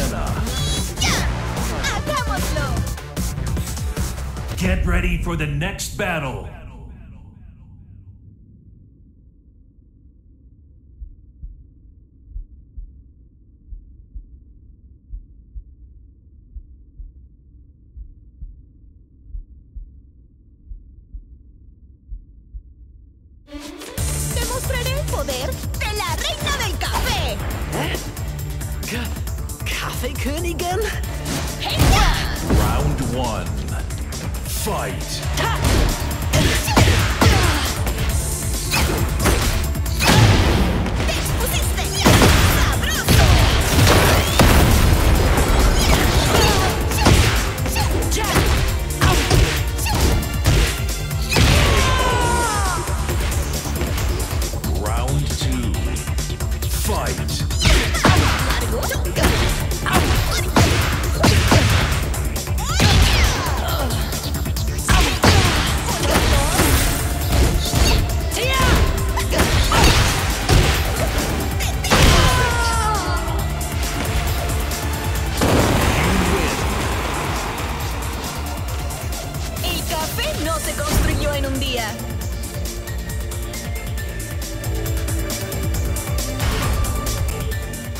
Senna. ¡Hagámoslo! Get ready for the next battle. Kaffeekönigin? Round one. Fight! ¡Te expusiste! ¡Sabroso! Round two. Fight!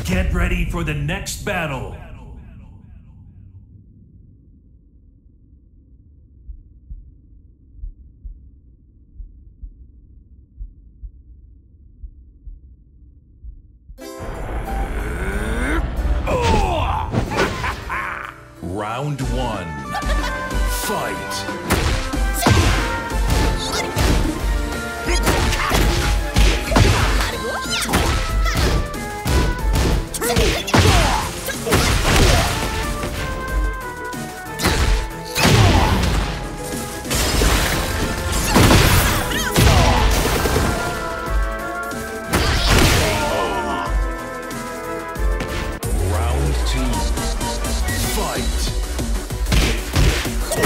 Get ready for the next battle. Round one. Fight. Get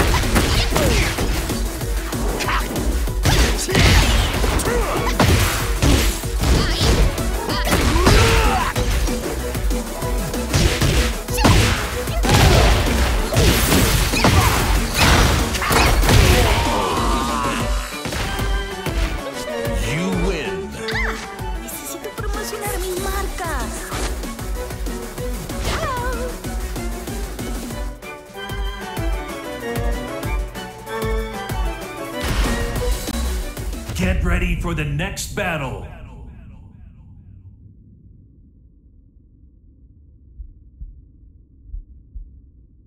ready for the next battle.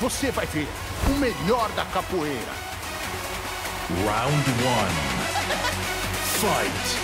Você vai ver o melhor da capoeira. Round one. Fight.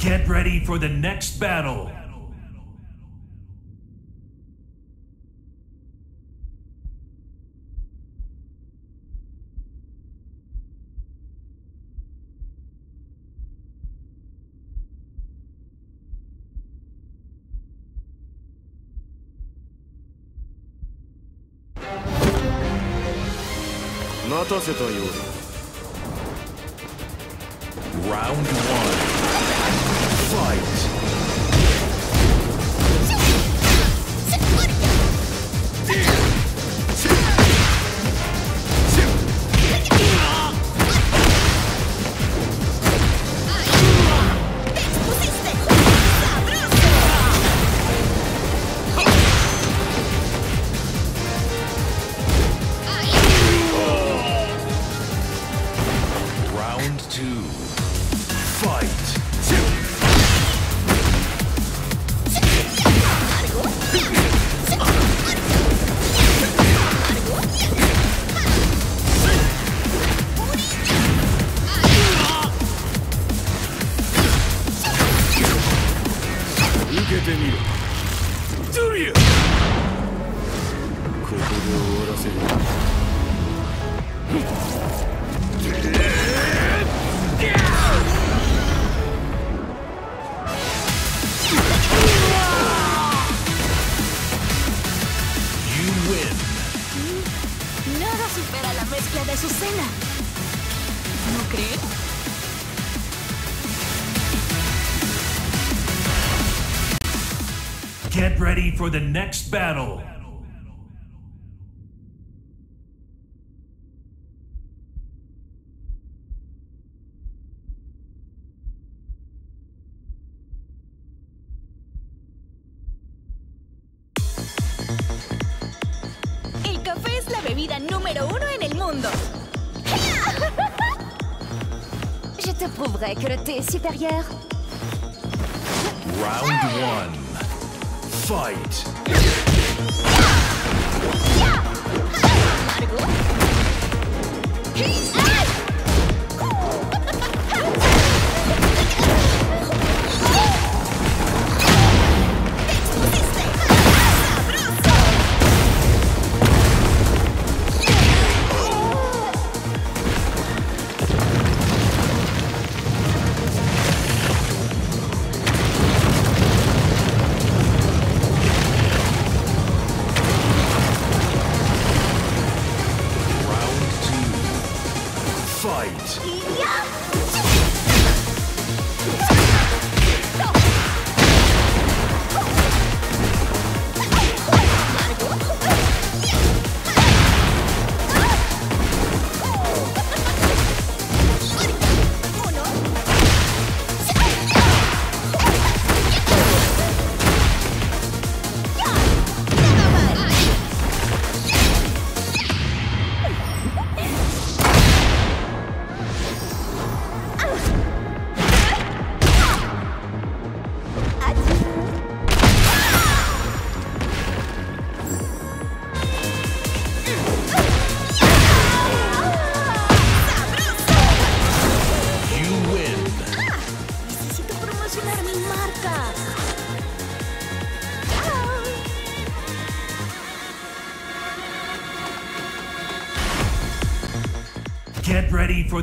Get ready for the next battle. 待てという。Round 1. Fight. Get ready for the next battle! El café es la bebida número 1 en el mundo. Je te prouverai que le thé est supérieur. Round 1. Fight! Get ready for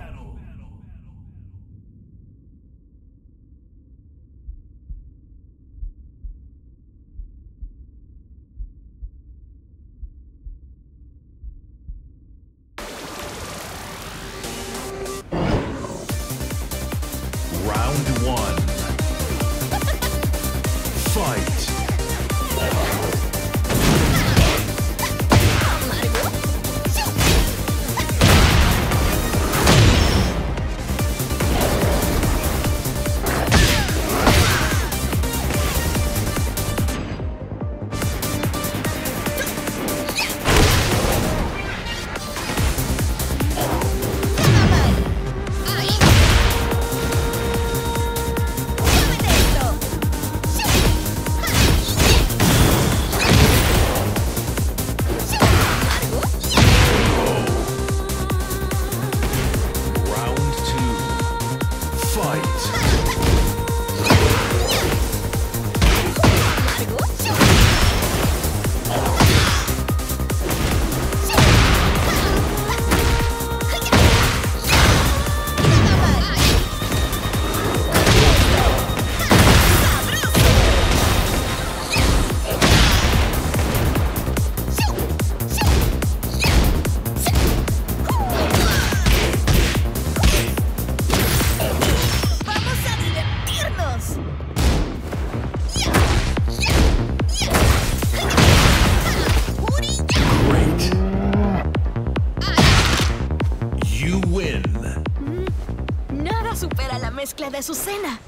supera la mezcla de su cena.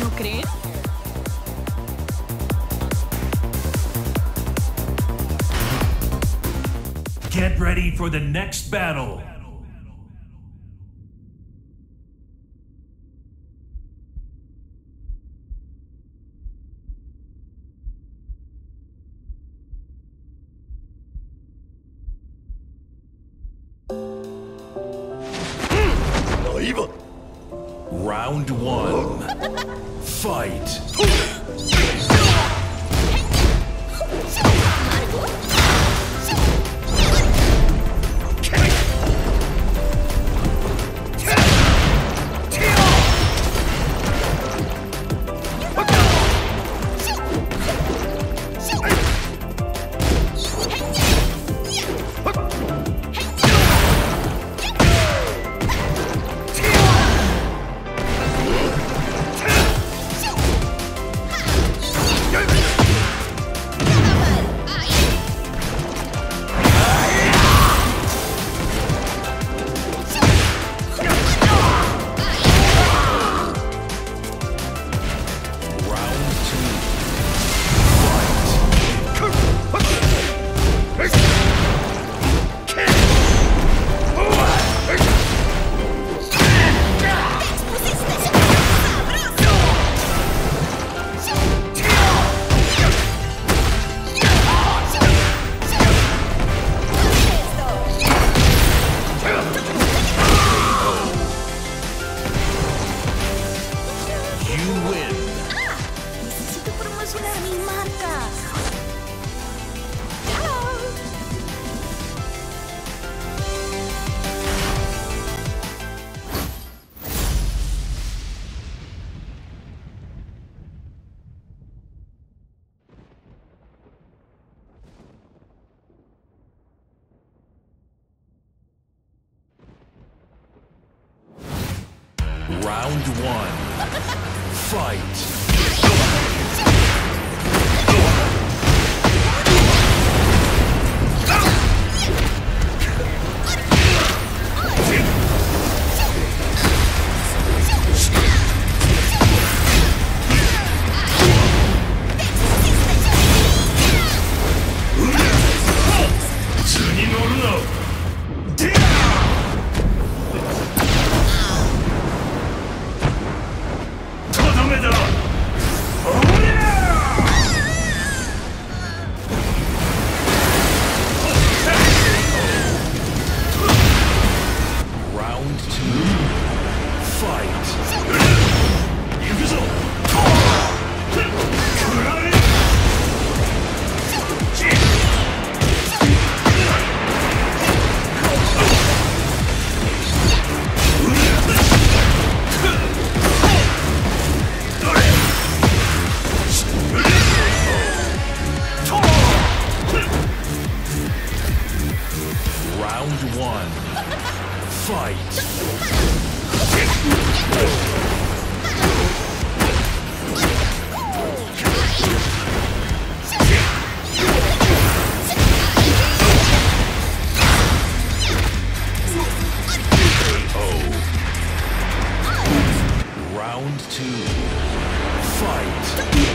¿No creen? Get ready for the next battle. Round one, fight. Round one, fight! Round two, fight!